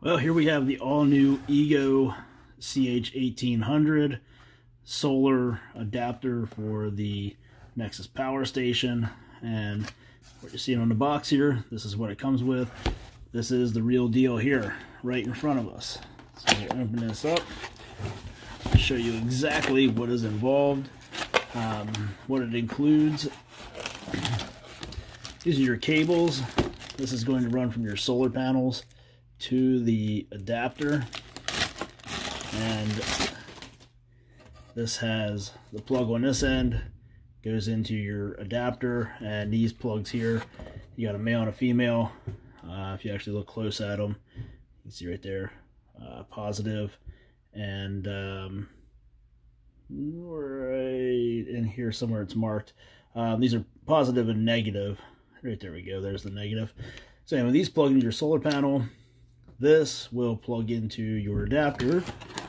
Well, here we have the all-new EGO CH 1800 solar adapter for the Nexus Power Station, and what you're seeing on the box here, this is what it comes with. This is the real deal here, right in front of us. So we'll open this up, show you exactly what is involved, what it includes. These are your cables. This is going to run from your solar panels to the adapter, and this has the plug on this end, goes into your adapter, and these plugs here, you got a male and a female. If you actually look close at them, you can see right there, positive, and right in here somewhere it's marked. These are positive and negative. Right there we go, there's the negative. So anyway, these plug into your solar panel. This will plug into your adapter,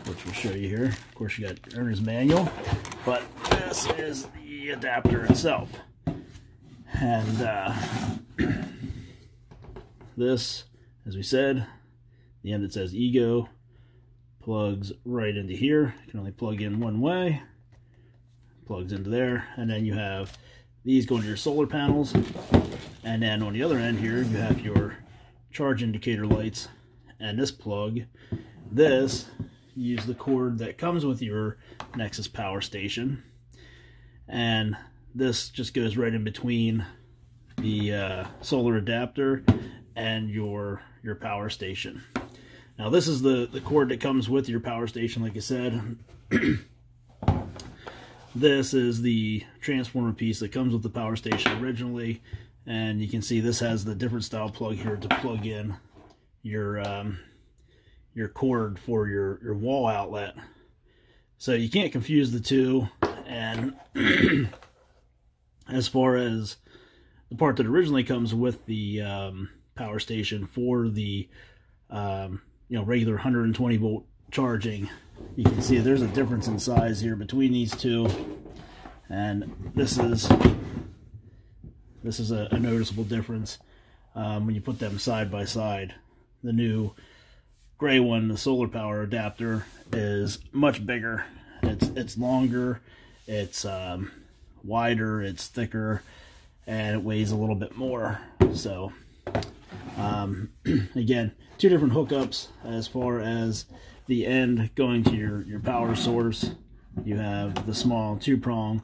which we'll show you here. Of course, you got your owner's manual, but this is the adapter itself. And this, as we said, the end that says EGO plugs right into here. You can only plug in one way, plugs into there, and then you have these going to your solar panels. And then on the other end here, you have your charge indicator lights. And this plug, this, you use the cord that comes with your Nexus Power Station, and this just goes right in between the solar adapter and your power station. Now this is the cord that comes with your power station, like I said. This is the transformer piece that comes with the power station originally, and you can see this has the different style plug here to plug in your cord for your wall outlet, so you can't confuse the two. And as far as the part that originally comes with the power station for the regular 120 volt charging, you can see there's a difference in size here between these two, and this is a noticeable difference when you put them side by side. The new gray one, the solar power adapter, is much bigger. It's longer, it's wider, it's thicker, and it weighs a little bit more. So again, two different hookups. As far as the end going to your power source, you have the small two-prong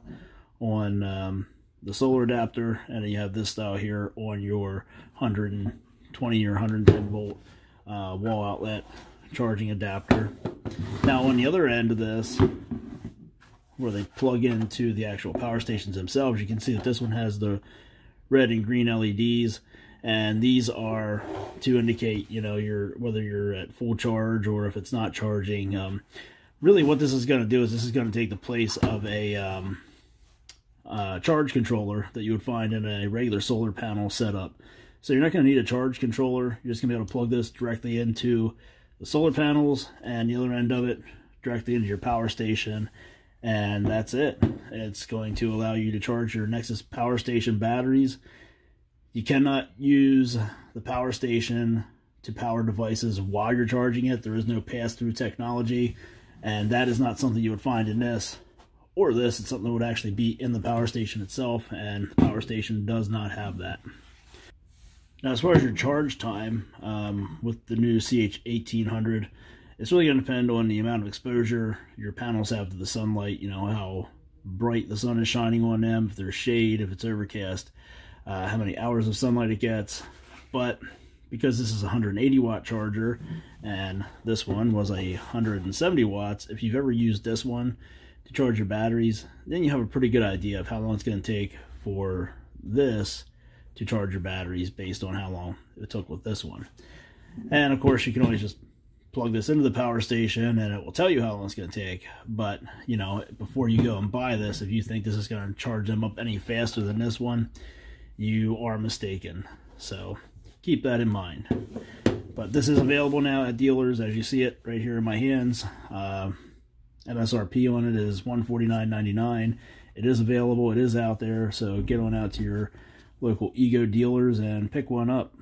on the solar adapter, and then you have this style here on your 120 or 110 volt wall outlet charging adapter. Now on the other end of this, where they plug into the actual power stations themselves, you can see that this one has the red and green LEDs, and these are to indicate, you know, whether you're at full charge or if it's not charging. Really what this is going to do is this is going to take the place of a charge controller that you would find in a regular solar panel setup. So you're not going to need a charge controller. You're just going to be able to plug this directly into the solar panels, and the other end of it directly into your power station, and that's it. It's going to allow you to charge your Nexus Power Station batteries. You cannot use the power station to power devices while you're charging it. There is no pass-through technology, and that is not something you would find in this or this. It's something that would actually be in the power station itself, and the power station does not have that. Now, as far as your charge time with the new CH 1800, it's really going to depend on the amount of exposure your panels have to the sunlight, you know, how bright the sun is shining on them, if there's shade, if it's overcast, how many hours of sunlight it gets. But because this is a 180 watt charger and this one was a 170 watts, if you've ever used this one to charge your batteries, then you have a pretty good idea of how long it's going to take for this to charge your batteries based on how long it took with this one. And of course, you can always just plug this into the power station and it will tell you how long it's going to take. But you know, before you go and buy this, if you think this is going to charge them up any faster than this one, you are mistaken. So keep that in mind. But this is available now at dealers, as you see it right here in my hands. MSRP on it is $149.99. It is available, it is out there, so get on out to your local EGO dealers and pick one up.